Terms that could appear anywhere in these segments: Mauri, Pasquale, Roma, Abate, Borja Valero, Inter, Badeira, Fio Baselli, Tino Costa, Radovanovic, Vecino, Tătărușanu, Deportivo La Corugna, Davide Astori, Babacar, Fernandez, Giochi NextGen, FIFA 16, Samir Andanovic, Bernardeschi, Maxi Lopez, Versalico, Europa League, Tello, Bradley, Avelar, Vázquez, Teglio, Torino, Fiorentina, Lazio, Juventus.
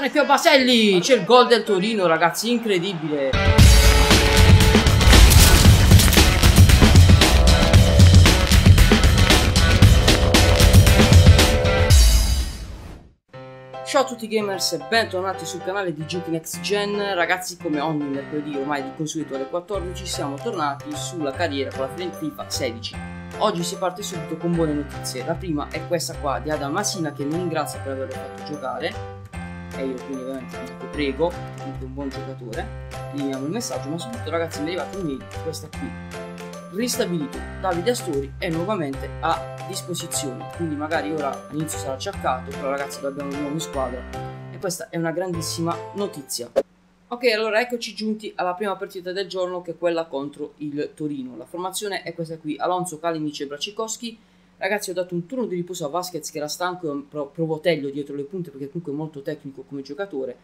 Sono Fio Baselli, c'è il gol del Torino, ragazzi, incredibile. Ciao a tutti gamers e bentornati sul canale di Giochi NextGen. Ragazzi, come ogni mercoledì ormai di consueto alle 14 siamo tornati sulla carriera con la FIFA 16. Oggi si parte subito con buone notizie. La prima è questa qua di Adam Masina, che mi ringrazia per averlo fatto giocare, e io quindi ovviamente vi prego, comunque un buon giocatore. Gli diamo il messaggio, ma soprattutto ragazzi mi è arrivata un'email, questa qui: ristabilito, Davide Astori è nuovamente a disposizione. Quindi magari ora all'inizio sarà cercato, però ragazzi abbiamo un nuovo in squadra e questa è una grandissima notizia. Ok, allora eccoci giunti alla prima partita del giorno, che è quella contro il Torino. La formazione è questa qui: Alonso, Kalinić e Bracikowski. Ragazzi, ho dato un turno di riposo a Vázquez, che era stanco, provo Tello dietro le punte perché comunque è molto tecnico come giocatore.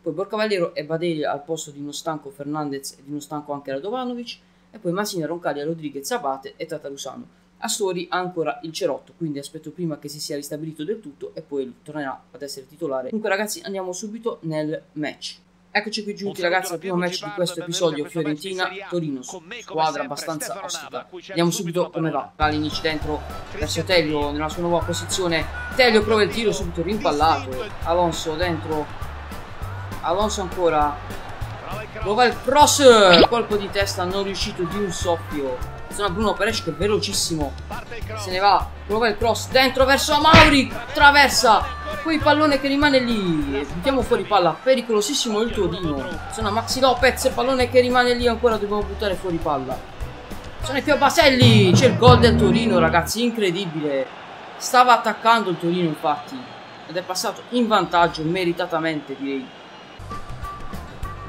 Poi Borja Valero e Badeira al posto di uno stanco Fernandez e di uno stanco anche Radovanovic. E poi Masina, Roncaglia, Rodríguez, Abate e Tătărușanu. Astori ha ancora il cerotto, quindi aspetto prima che si sia ristabilito del tutto e poi tornerà ad essere titolare. Comunque ragazzi, andiamo subito nel match. Eccoci qui giunti ragazzi al primo match di questo episodio, Fiorentina-Torino, squadra abbastanza ostica. Vediamo subito come va. Kalinić dentro verso Tello nella sua nuova posizione, Tello prova il tiro, subito rimpallato. Alonso dentro, Alonso ancora, prova il cross, colpo di testa non riuscito di un soffio. Sono Bruno Perisic che è velocissimo, se ne va, prova il cross dentro verso Mauri, traversa. Poi il pallone che rimane lì, buttiamo fuori palla, pericolosissimo il Torino. Sono Maxi Lopez, il pallone che rimane lì, ancora dobbiamo buttare fuori palla. Sono Fio Baselli, c'è il gol del Torino ragazzi, incredibile. Stava attaccando il Torino infatti ed è passato in vantaggio meritatamente, direi.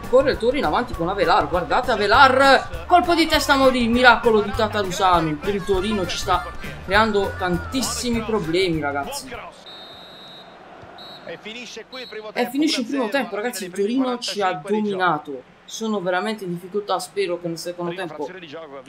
Corre il Torino avanti con Avelar, guardate Avelar, colpo di testa a morire, miracolo di Tătărușanu. Per il Torino ci sta creando tantissimi problemi ragazzi. E finisce il primo tempo ragazzi, il Torino ci ha dominato. Sono veramente in difficoltà, spero che nel secondo tempo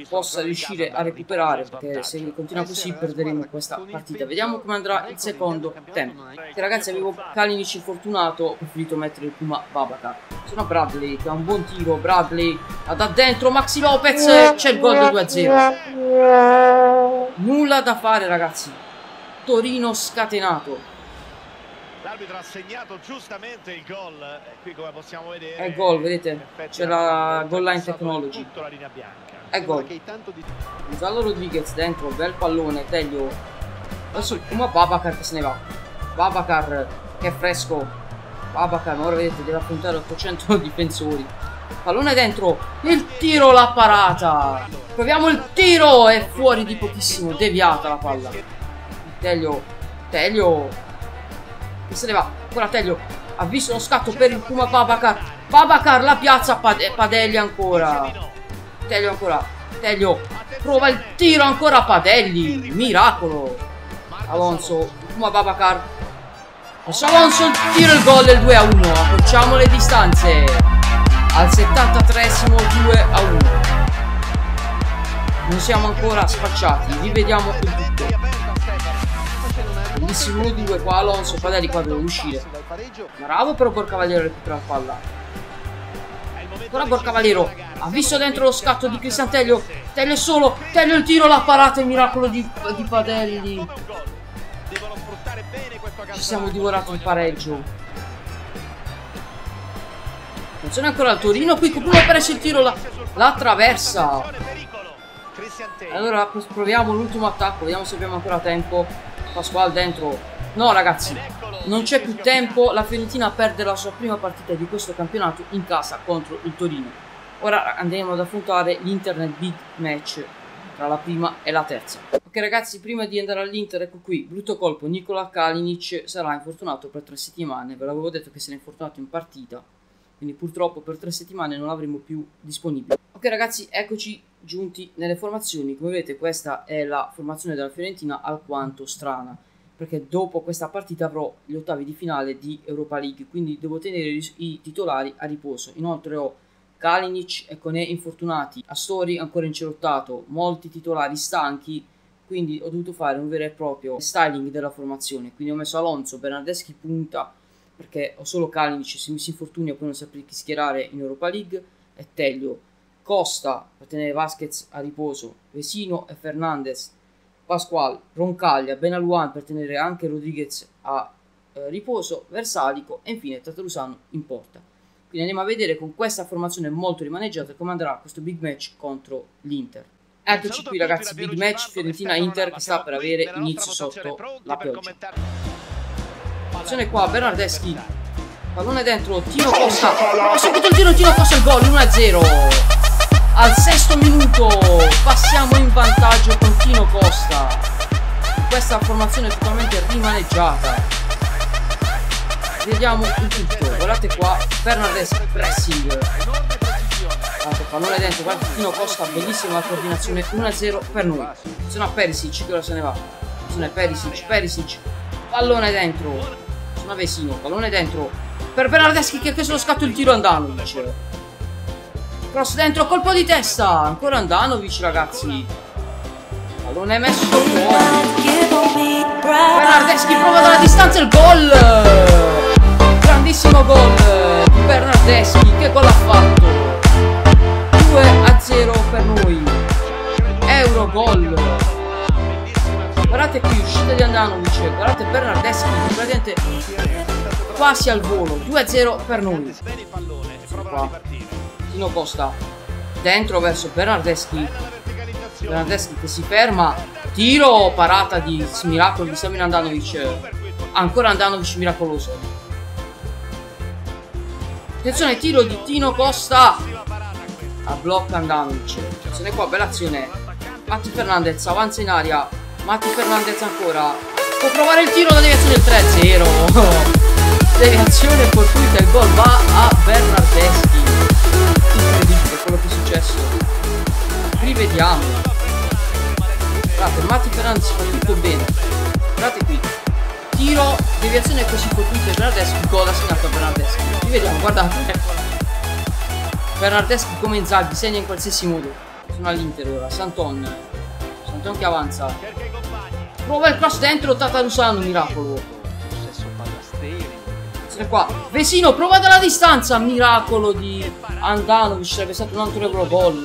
possa riuscire a recuperare, perché se continua così perderemo questa partita. Vediamo come andrà il secondo tempo. Che ragazzi, avevo Kalinić fortunato, ho preferito mettere prima Babacar. Sono Bradley che ha un buon tiro, Bradley da dentro Maxi Lopez, c'è il gol del 2-0. Nulla da fare ragazzi, Torino scatenato. L'arbitro ha segnato giustamente il gol, qui come possiamo vedere è gol, vedete, c'è la goal line technology, è gol. Gonzalo Rodríguez dentro, bel pallone, Teglio adesso come Babacar che se ne va, Babacar che è fresco, Babacar ora vedete deve affrontare 800 difensori, pallone dentro, il tiro, la parata, proviamo il tiro, è fuori di pochissimo, deviata la palla. Teglio che se ne va, ancora Tello, ha visto lo scatto per il Puma Babacar, Babacar la piazza, Padelli ancora, Tello ancora, Tello, prova il tiro ancora Padelli, miracolo, Alonso, Puma Babacar, adesso Alonso il tiro, il gol del 2-1, accorciamo le distanze, al 73esimo 2-1, non siamo ancora spacciati, rivediamo il tutto. Bellissimo 1-2 qua, Alonso, Padelli qua deve uscire. Bravo però Borja Valero a recuperare la palla. Ancora Borja Valero, ha visto dentro lo scatto di Cristian Teglio, Teglio solo, Teglio il tiro, la parata, il miracolo di Padelli. Ci siamo divorati il pareggio. Attenzione ancora al Torino, qui qualcuno ha perso il tiro, la attraversa. Allora proviamo l'ultimo attacco, vediamo se abbiamo ancora tempo. Pasquale dentro, no ragazzi non c'è più tempo, la Fiorentina perde la sua prima partita di questo campionato in casa contro il Torino. Ora andremo ad affrontare l'Internet Big Match tra la prima e la terza. Ok ragazzi, prima di andare all'Inter, ecco qui, brutto colpo, Nikola Kalinić sarà infortunato per 3 settimane, ve l'avevo detto che se n'è infortunato in partita, quindi purtroppo per 3 settimane non l'avremo più disponibile. Ok ragazzi, eccoci giunti nelle formazioni. Come vedete questa è la formazione della Fiorentina, alquanto strana, perché dopo questa partita avrò gli ottavi di finale di Europa League, quindi devo tenere i titolari a riposo. Inoltre ho Kalinić e Koné infortunati, Astori ancora incerottato, molti titolari stanchi, quindi ho dovuto fare un vero e proprio styling della formazione. Quindi ho messo Alonso, Bernardeschi punta, perché ho solo Kalinić, se mi si infortunia poi non saprei chi schierare in Europa League, e Teglio. Costa per tenere Vázquez a riposo, Vecino e Fernandez, Pasquale, Roncaglia, Benalouane per tenere anche Rodríguez a riposo, Versalico e infine Tătărușanu in porta. Quindi andiamo a vedere con questa formazione molto rimaneggiata come andrà questo big match contro l'Inter. Eccoci qui ragazzi, big match Fiorentina-Inter che sta per avere inizio sotto la pioggia. Attenzione qua, Bernardeschi, pallone dentro, Tino Costa, ho subito il tiro, Tino Costa il gol, 1-0. Al sesto minuto passiamo in vantaggio con Tino Costa. Questa formazione è totalmente rimaneggiata. Vediamo il tutto. Guardate qua, Fernandez pressing. Guardate, pallone dentro, guarda Tino Costa, bellissima la coordinazione, 1-0 per noi. Se no Perisic, che ora se ne va. Se no Perisic, pallone dentro. Se no Vecino, pallone dentro. Per Bernardeschi che ha preso lo scatto, il tiro Andanovic. Cross dentro, colpo di testa, ancora Andanovic ragazzi. Pallone messo fuori. Bernardeschi prova dalla distanza il gol. Grandissimo gol di Bernardeschi, che gol ha fatto. 2-0 per noi. Euro gol. Guardate qui, uscita di Andanovic, guardate Bernardeschi, praticamente quasi al volo. 2-0 per noi. Qua. Tino Costa dentro verso Bernardeschi, Bernardeschi che si ferma, tiro, parata di miracolo di Samir Andanovic, ancora Andanovic miracoloso. Attenzione, tiro di Tino Costa a blocca Andanovic. Attenzione qua, bella azione, Matías Fernández avanza in aria, Matías Fernández ancora, può provare il tiro, la deviazione del 3-0. Deviazione fortuita, il gol va a Bernardeschi. Quello che è successo, rivediamo. Guardate, Matías Fernández fa tutto bene. Guardate qui, tiro, deviazione così fortuita, Bernardeschi, gol assegnato a Bernardeschi. Rivediamo, guardate, Bernardeschi come Inzaghi segna in qualsiasi modo. Sono all'Inter ora, Santon che avanza, prova il cross dentro, Tătărușanu, miracolo. Sono qua, Vecino prova dalla distanza, miracolo di Andanovic, sarebbe stato un altro euro gol.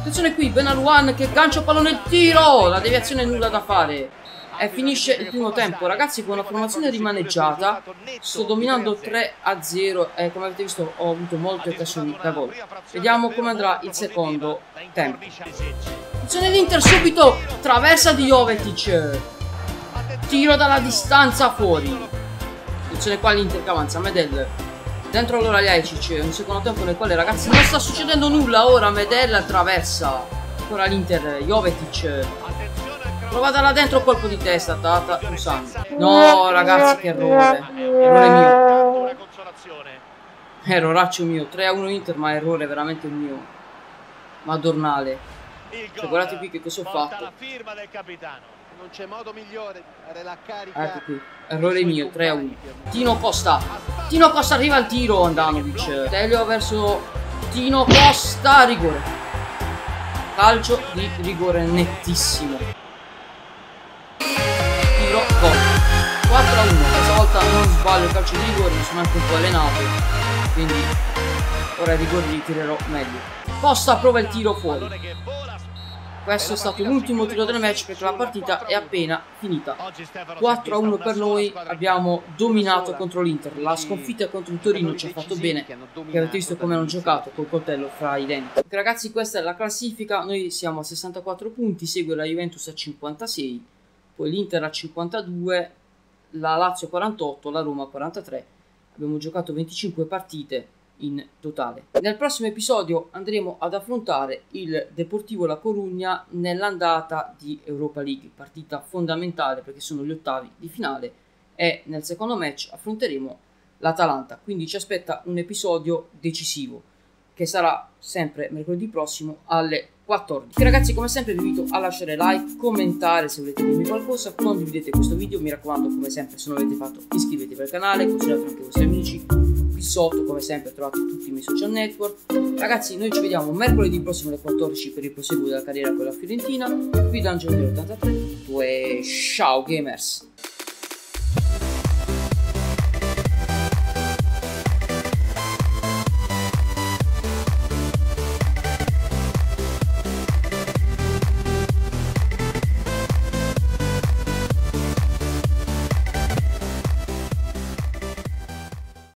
Attenzione qui, Benalouane che gancio pallone, il tiro, la deviazione nulla da fare. E finisce il primo tempo ragazzi con una formazione rimaneggiata. Sto dominando 3-0 e come avete visto ho avuto molte occasioni da gol. Vediamo come andrà il secondo tempo. Attenzione l'Inter subito, traversa di Jovetic, tiro dalla distanza fuori. Attenzione qua l'Inter che avanza, Medel dentro allora Ljajičić, un secondo tempo nel quale ragazzi non sta succedendo nulla. Ora Medel attraversa ancora l'Inter, Jovetic provata là dentro, colpo di testa Tătărușanu. No ragazzi, che errore mio, erroraccio mio, 3-1 Inter, ma errore veramente mio, madornale. Cioè, guardate qui che cosa ho fatto, la firma del capitano. Non c'è modo migliore, la carica. Ecco qui, errore mio, 3-1. Tino Costa arriva al tiro, Andanovic. Tello verso Tino Costa, rigore. Calcio di rigore nettissimo. Tiro, gol. 4-1, questa volta non sbaglio, calcio di rigore, mi sono anche un po' allenato. Quindi ora i rigori li tirerò meglio. Costa prova il tiro fuori. Questo è stato l'ultimo tiro del match perché la partita è appena finita. 4-1 per noi, abbiamo dominato contro l'Inter. La sconfitta contro il Torino ci ha fatto bene, perché avete visto come hanno giocato col coltello fra i denti. Ragazzi, questa è la classifica, noi siamo a 64 punti, segue la Juventus a 56, poi l'Inter a 52, la Lazio a 48, la Roma a 43. Abbiamo giocato 25 partite in totale. Nel prossimo episodio andremo ad affrontare il Deportivo La Corugna nell'andata di Europa League, partita fondamentale perché sono gli ottavi di finale, e nel secondo match affronteremo l'Atalanta, quindi ci aspetta un episodio decisivo che sarà sempre mercoledì prossimo alle 14. Ragazzi, come sempre vi invito a lasciare like, commentare se volete dirmi qualcosa, condividete questo video, mi raccomando come sempre se non l'avete fatto iscrivetevi al canale, consigliate anche i vostri amici. Qui sotto come sempre trovate tutti i miei social network. Ragazzi, noi ci vediamo mercoledì prossimo alle 14 per il proseguo della carriera con la Fiorentina. Qui da Angelo dell'83, ciao gamers.